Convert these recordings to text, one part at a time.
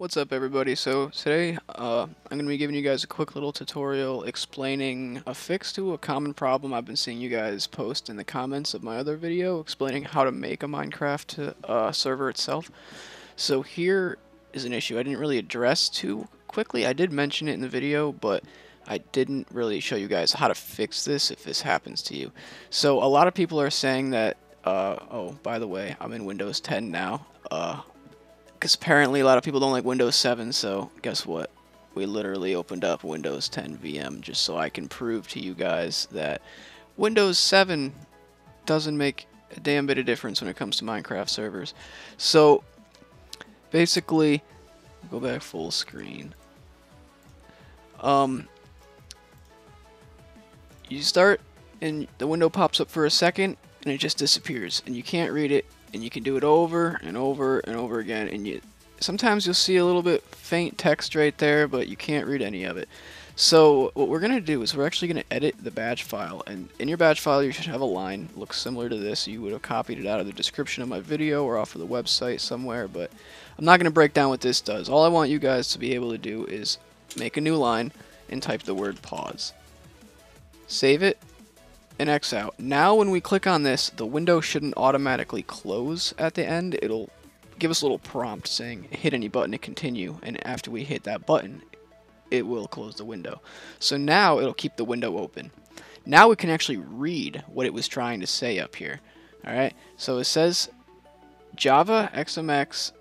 What's up, everybody? So today I'm gonna be giving you guys a quick little tutorial explaining a fix to a common problem I've been seeing you guys post in the comments of my other video explaining how to make a Minecraft server itself. So here is an issue I didn't really address too quickly. I did mention it in the video, but I didn't really show you guys how to fix this if this happens to you. So a lot of people are saying that oh, by the way, I'm in Windows 10 now. Because apparently a lot of people don't like Windows 7, so guess what? We literally opened up Windows 10 VM just so I can prove to you guys that Windows 7 doesn't make a damn bit of difference when it comes to Minecraft servers. So basically, go back full screen. You start and the window pops up for a second and it just disappears and you can't read it. And you can do it over and over and over again, and sometimes you'll see a little bit faint text right there, but you can't read any of it. So what we're gonna do is we're actually gonna edit the batch file, and in your batch file you should have a line looks similar to this. You would have copied it out of the description of my video or off of the website somewhere, but I'm not gonna break down what this does. All I want you guys to be able to do is make a new line and type the word pause, save it, and X out. Now when we click on this, the window shouldn't automatically close at the end. It'll give us a little prompt saying hit any button to continue, and after we hit that button it will close the window. So now it'll keep the window open. Now we can actually read what it was trying to say up here. Alright, so it says Java XMX,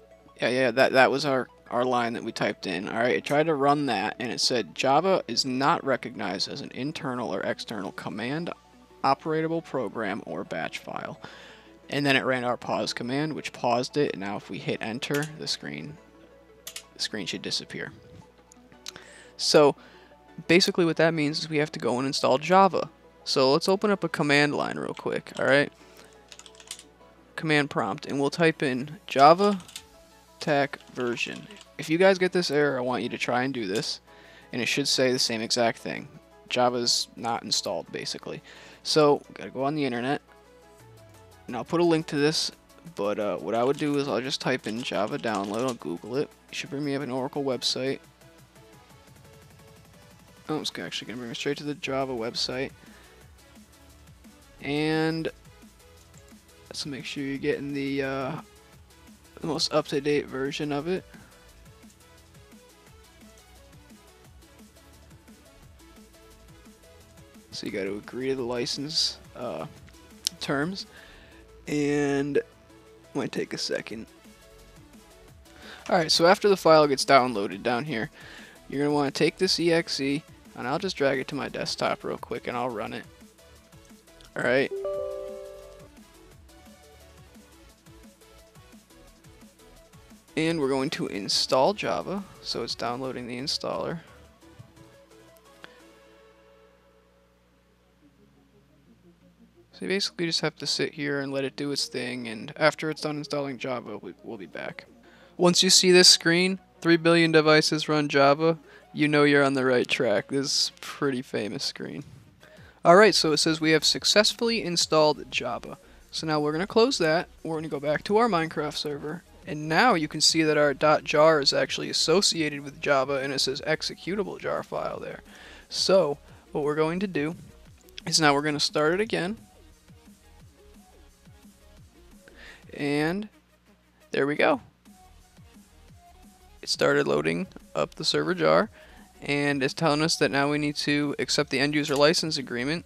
yeah, that was our line that we typed in. Alright, it tried to run that and it said Java is not recognized as an internal or external command, operatable program, or batch file. And then it ran our pause command, which paused it, and now if we hit enter, the screen should disappear. So basically what that means is we have to go and install Java. So let's open up a command line real quick. Alright, command prompt, and we'll type in Java tac version. If you guys get this error, I want you to try and do this, and it should say the same exact thing. Java's not installed, basically. So gotta go on the internet, and I'll put a link to this, but what I would do is I'll just type in Java download, I'll Google it. It should bring me up an Oracle website. Oh, it's actually gonna bring me straight to the Java website. And let's make sure you're getting the most up-to-date version of it. So you got to agree to the license terms, and it might take a second. Alright, so after the file gets downloaded down here, you're going to want to take this exe, and I'll just drag it to my desktop real quick and I'll run it. Alright. And we're going to install Java, so it's downloading the installer. So you basically just have to sit here and let it do its thing, and after it's done installing Java, we'll be back. Once you see this screen, 3 billion devices run Java, you know you're on the right track. This is a pretty famous screen. Alright, so it says we have successfully installed Java. So now we're going to close that, we're going to go back to our Minecraft server, and now you can see that our .jar is actually associated with Java, and it says executable jar file there. So what we're going to do is now we're going to start it again. And there we go. It started loading up the server jar, and it's telling us that now we need to accept the end user license agreement,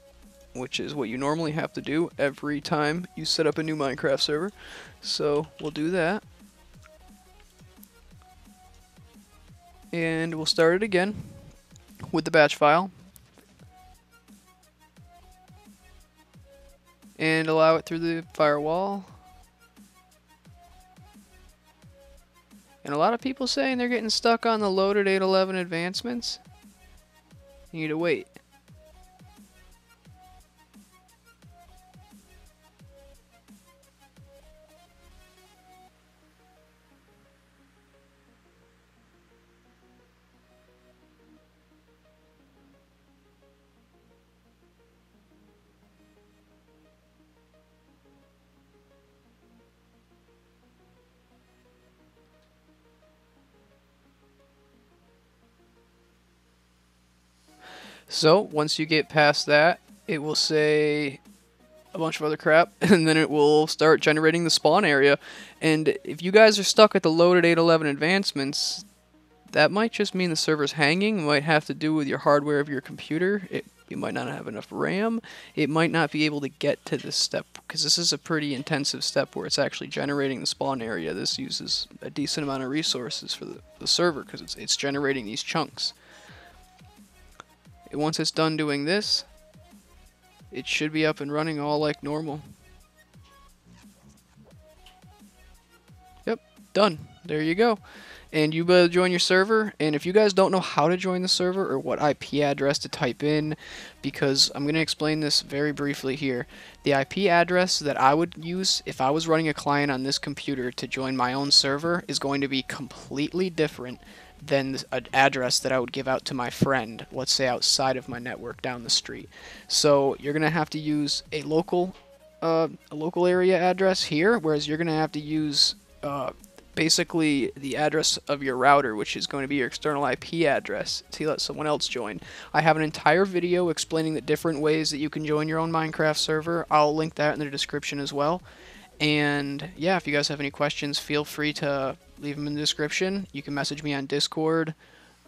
which is what you normally have to do every time you set up a new Minecraft server. So we'll do that. And we'll start it again with the batch file. And allow it through the firewall. And a lot of people saying they're getting stuck on the loaded 8.11 advancements. You need to wait. So once you get past that, it will say a bunch of other crap, and then it will start generating the spawn area. And if you guys are stuck at the loaded 811 advancements, that might just mean the server's hanging. It might have to do with your hardware of your computer. You might not have enough RAM. It might not be able to get to this step, because this is a pretty intensive step where it's actually generating the spawn area. This uses a decent amount of resources for the server, because it's generating these chunks. And once it's done doing this, it should be up and running all like normal. Yep, done. There you go. And you better join your server. And if you guys don't know how to join the server or what IP address to type in, because I'm going to explain this very briefly here. The IP address that I would use if I was running a client on this computer to join my own server is going to be completely different than an address that I would give out to my friend, let's say outside of my network down the street. So you're going to have to use a local area address here, whereas you're going to have to use basically the address of your router, which is going to be your external IP address, to let someone else join. I have an entire video explaining the different ways that you can join your own Minecraft server. I'll link that in the description as well. And yeah, if you guys have any questions, feel free to leave them in the description. You can message me on Discord.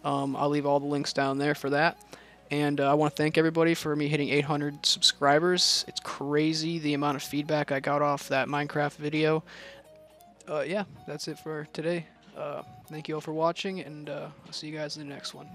I'll leave all the links down there for that. And I want to thank everybody for me hitting 800 subscribers. It's crazy the amount of feedback I got off that Minecraft video. Yeah, that's it for today. Thank you all for watching, and I'll see you guys in the next one.